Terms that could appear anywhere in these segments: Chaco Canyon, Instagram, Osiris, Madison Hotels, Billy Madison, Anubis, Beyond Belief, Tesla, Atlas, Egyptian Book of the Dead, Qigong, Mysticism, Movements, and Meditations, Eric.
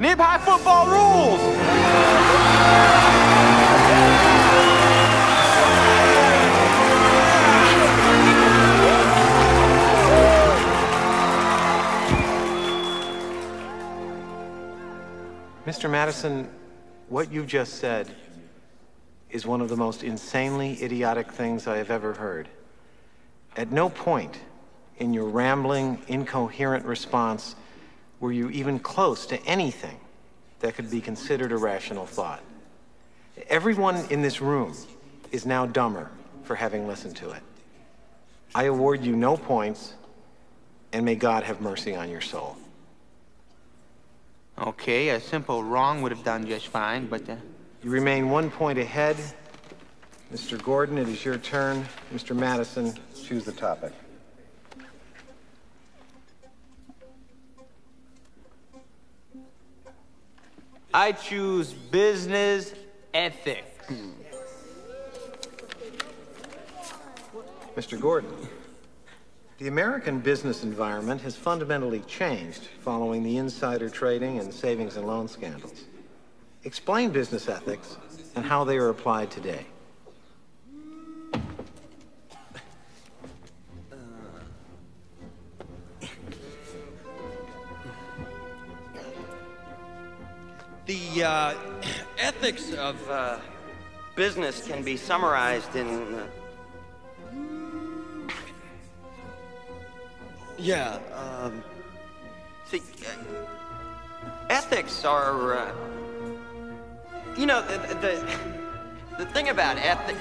Nip High football rules. Mr. Madison, what you just said is one of the most insanely idiotic things I have ever heard. At no point in your rambling, incoherent response were you even close to anything that could be considered a rational thought. Everyone in this room is now dumber for having listened to it. I award you no points, and may God have mercy on your soul. Okay, a simple wrong would have done just fine, but... You remain 1 point ahead. Mr. Gordon, it is your turn. Mr. Madison, choose the topic. I choose business ethics. Mr. Gordon, the American business environment has fundamentally changed following the insider trading and savings and loan scandals. Explain business ethics and how they are applied today. The ethics of business can be summarized in... ethics are... you know, the thing about ethics...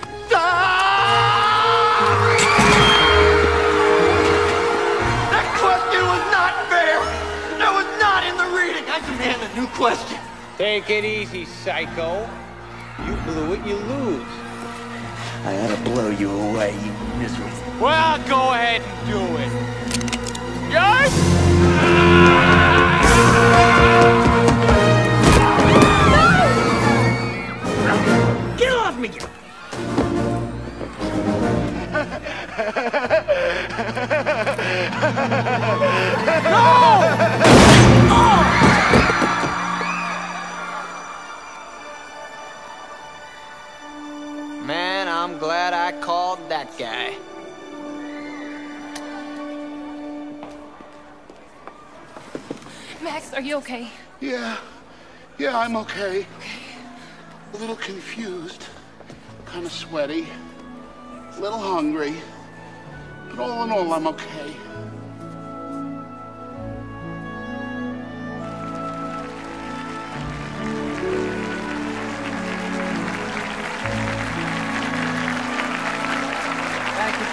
That question was not fair! That was not in the reading! I demand a new question! Take it easy, psycho. You blew it, you lose. I ought to blow you away, you miserable. Well, go ahead and do it. Yes? Ah! No! Get off me, you... No! I'm glad I called that guy. Max, are you okay? Yeah, I'm okay. A little confused, kind of sweaty, a little hungry, but all in all, I'm okay.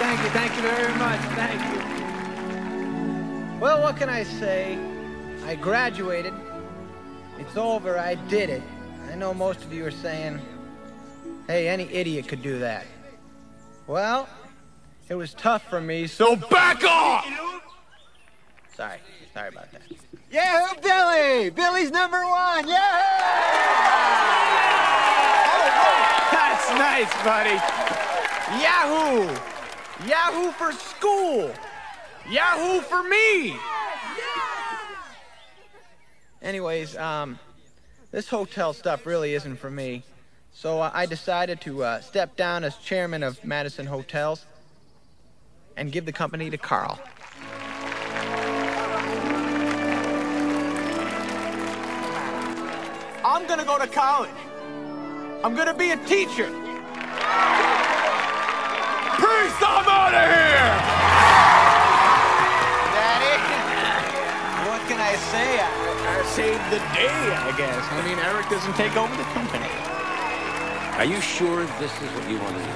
Thank you very much, thank you. Well, what can I say? I graduated. It's over, I did it. I know most of you are saying, hey, any idiot could do that. Well, it was tough for me, so back off! Sorry about that. Yeah, Billy! Billy's #1, yeah! Oh, that's nice, buddy. Yahoo! Yahoo for school! Yahoo for me! Yeah! Anyways, this hotel stuff really isn't for me, so I decided to step down as chairman of Madison Hotels and give the company to Carl. I'm gonna go to college. I'm gonna be a teacher. Peace, I'm out of here! Daddy, what can I say? I saved the day, I guess. I mean, Eric doesn't take over the company. Are you sure this is what you want to do?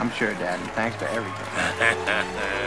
I'm sure, Dad, and thanks for everything.